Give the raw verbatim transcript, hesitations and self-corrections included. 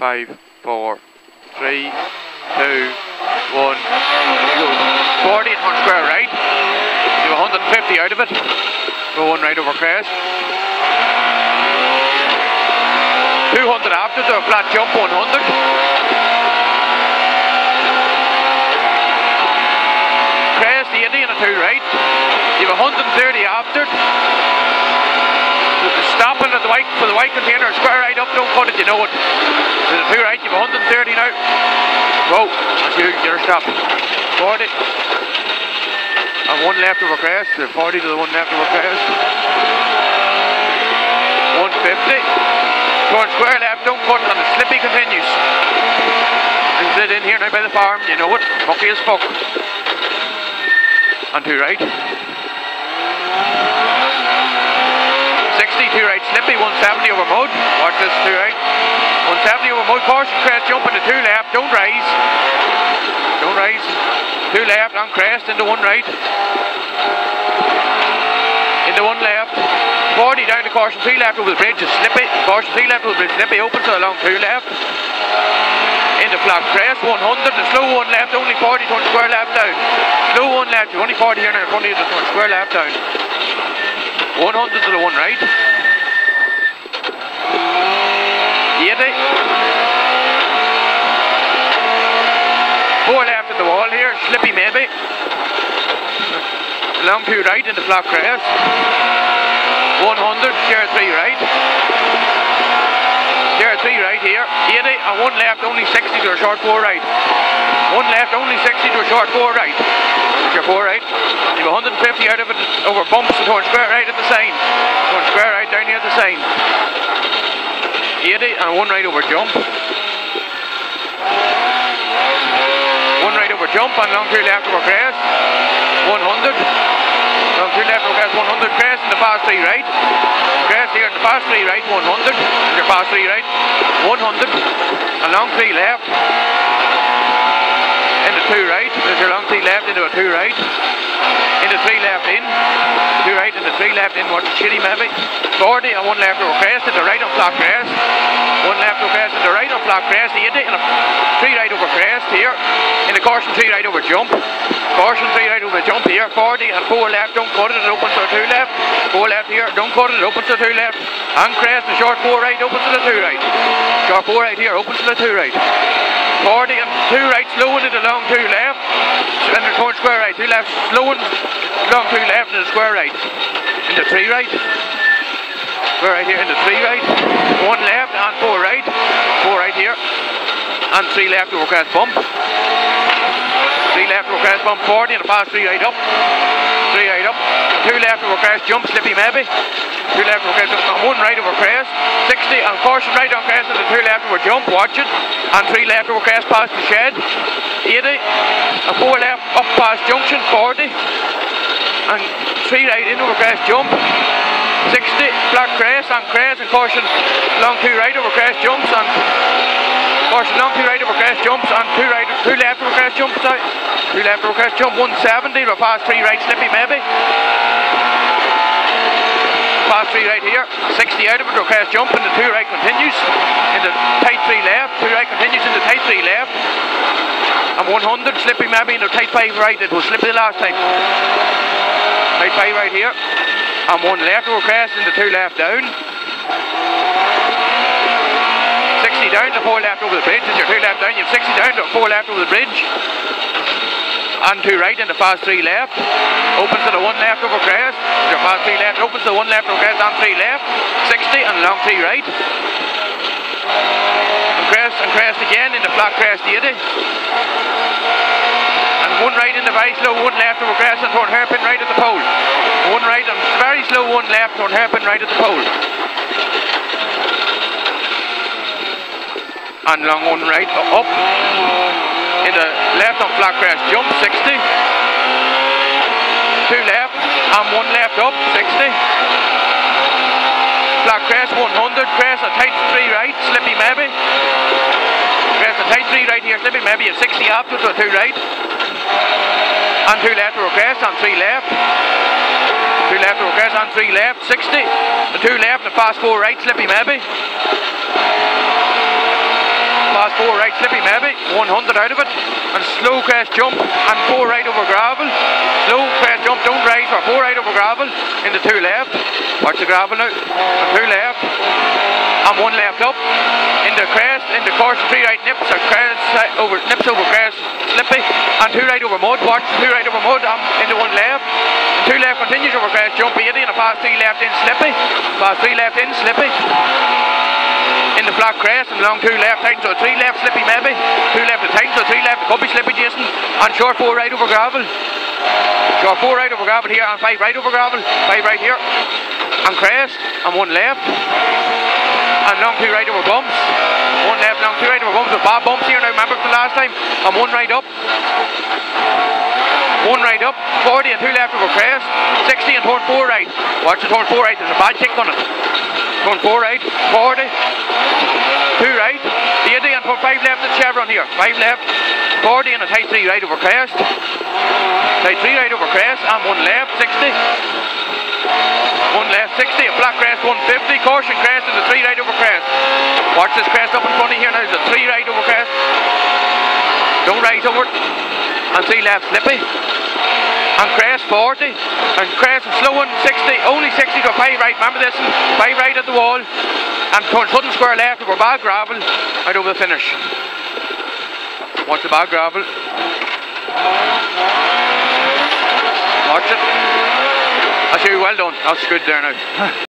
five, four, three, two, one, go. forty-eight hundred square right. Do one hundred fifty out of it. Go one right over crest. two hundred after, do a flat jump, one hundred. Two right, you have one hundred thirty after. Stopping at the white for the white container, square right up, don't cut it, you know it. There's a two right, you have one hundred thirty now. Whoa, that's you, you're stopped. forty. And one left over crest, the forty to the one left over crest. one fifty. Going square left, don't cut, and the slippy continues. This is it in here now by the farm, you know it. Mucky as fuck. And two right. sixty, two right, slippy, one seventy over mode. Watch this, two right. one seventy over mode, caution crest, jump into two left, don't rise. Don't rise. two left, long crest, into one right. Into one left. forty down to caution, three left over the bridge, is slippy. Caution three left over the bridge, slippy, opens to a long two left. Into flat crest, one hundred, the slow one left, only forty to one square left down. Slow one left, only forty here now, only to one square left down. one hundred to the one right. eighty. four left at the wall here, slippy maybe. Long two right into flat crest. one hundred, share three right. There are three right here, eighty and one left, only sixty to a short four right. One left, only sixty to a short four right. It's your four right. You have one hundred fifty out of it over bumps and torn square right at the sign. Torn square right down here at the sign. eighty and one right over jump. One right over jump and long three left over crest. one hundred. Long three left over crest, one hundred. Crest in the past three right. Crest here in the past three right, one hundred. Your past three right, one hundred, and long three left, into two right, there's your long three left, into a two right, into three left in, two right, into three left in, what's shitty maybe, forty and one left over crest, into right on flat crest, one left over crest, into right on flat crest, eighty and a three right over crest here, into caution three right over jump, caution three right over jump here, forty and four left, don't cut it, it opens to a two left, four left here, don't cut it, it opens to a two left, and crest, the short four right opens to the two right. Short four right here opens to the two right. forty and two right, slow into the long two left. And the torn square right, two left, slow into long two left and the square right. Into three right. Square right here into three right. One left and four right. Four right here. And three left over crest bump. Three left over crest bump, forty and a pass three right up. Three right up. Two left over crest jump, slippy maybe. Two left over crest, one right over crest, sixty and caution right on crest and the two left over jump, watch it, and three left over crest past the shed, eighty, and four left up past junction, forty, and three right in over crest jump, sixty, flat crest and crest and caution long two right over crest jumps and caution long two right over crest jumps and two right, two left over crest jumps out, two left over crest jump, one seventy, we'll pass three right slippy maybe. Past three right here, sixty out of it, crest jump, and the two right continues, into tight three left, two right continues into tight three left, and one hundred slipping maybe into tight five right, it was slippy the last time, tight five right here, and one left over crest into two left down, sixty down to four left over the bridge, it's your two left down, you have sixty down to four left over the bridge, and two right into fast three left, opens to the one left over crest, your fast three left, opens to the one left over crest and three left, sixty and long three right, and crest and crest again into flat crest eighty, and one right into very slow one left over crest and turn hairpin right at the pole, one right and very slow one left, turn hairpin right at the pole, and long one right up. Into left on flat crest jump, sixty, two left and one left up, sixty, flat crest one hundred, crest and tight three right, slippy maybe, crest and tight three right here, slippy maybe, and sixty after to a two right, and two left to crest and three left, two left to crest and three left, sixty, and two left and fast four right, slippy maybe, last four right, slippy maybe, one hundred out of it, and slow crest jump and four right over gravel, slow crest jump, don't rise for four right over gravel, into two left, watch the gravel now, and two left, and one left up, into crest, into course, three right nips, or crest, over, nips over crest, slippy, and two right over mud, watch, two right over mud, and into one left, and two left continues over crest, jump eighty, and a fast three left in, slippy, fast three left in, slippy, in the flat crest and along two left tight, so three left slippy maybe, two left to tight, so three left could be slippy Jason, and short four right over gravel, short four right over gravel here, and five right over gravel, five right here, and crest, and one left, and long two right over bumps, one left, long two right over bumps, with bad bumps here now, remember from the last time, and one right up, one right up, forty and two left over crest, sixty and turn four right, watch the turn four right, there's a bad kick on it, turn four right, forty, two right, eighty and put five left in chevron here, five left, forty and a tight three right over crest, tight three right over crest, and one left, sixty, one left, sixty, a flat crest, one fifty, caution crest and a three right over crest, watch this crest up in front of here now, the three right over crest, don't rise over it, and three left slippy, and crest forty, and crest and slow one sixty, only sixty to five right, remember this, five right at the wall, and turn sudden square left over bad gravel, right over the finish. Watch the bad gravel. Watch it. That's you, well done, that's good there now.